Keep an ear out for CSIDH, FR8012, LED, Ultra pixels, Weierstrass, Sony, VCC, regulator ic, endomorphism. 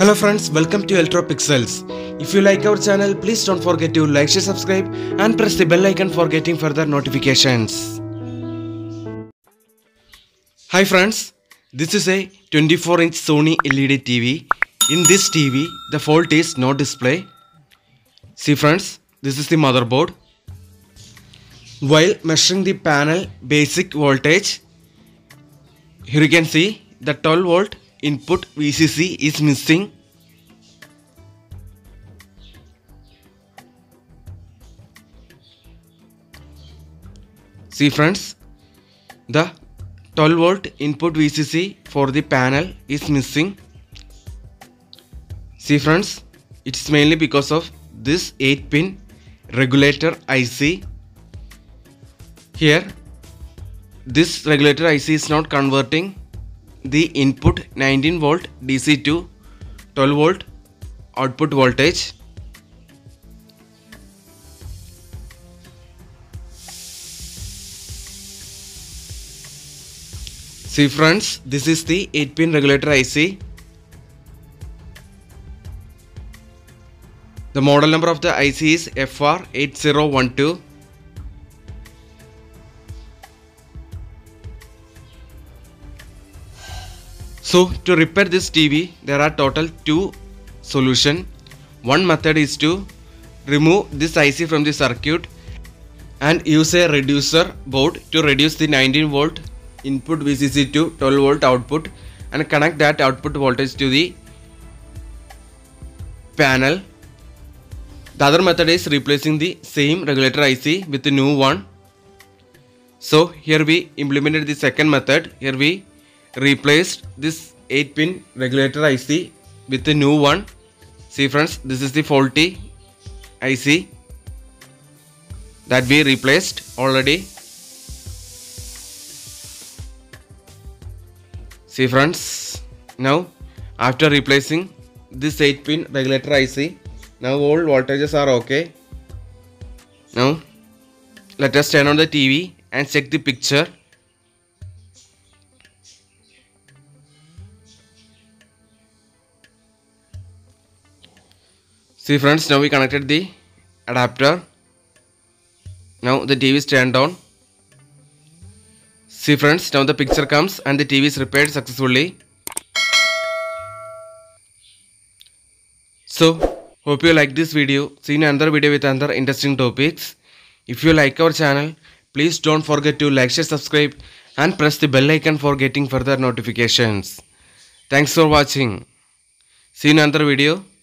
Hello friends, welcome to Ultra Pixels. If you like our channel, please don't forget to like, share, subscribe and press the bell icon for getting further notifications. Hi friends, this is a 24-inch Sony LED TV. In this TV, the fault is no display. See friends, this is the motherboard. While measuring the panel basic voltage, here you can see the 12-volt input VCC is missing. See friends, the 12-volt input VCC for the panel is missing. See friends, it's mainly because of this 8-pin regulator IC. Here, this regulator IC is not converting the input 19-volt DC to 12-volt output voltage. See friends, this is the 8-pin regulator IC. The model number of the IC is FR8012. So to repair this TV, there are total two solutions. One method is to remove this IC from the circuit and use a reducer board to reduce the 19-volt input VCC to 12-volt output and connect that output voltage to the panel. The other method is replacing the same regulator IC with a new one. So here we implemented the second method. Here we replaced this 8-pin regulator IC with a new one. See friends, this is the faulty IC that we replaced already. See friends, now after replacing this 8-pin regulator IC, now all voltages are okay. Now let us turn on the TV and check the picture. See friends, now we connected the adapter. Now the TV is turned on. See friends, now the picture comes and the TV is repaired successfully. So hope you like this video. See you in another video with another interesting topics. If you like our channel, please don't forget to like, share, subscribe and press the bell icon for getting further notifications. Thanks for watching. See you in another video.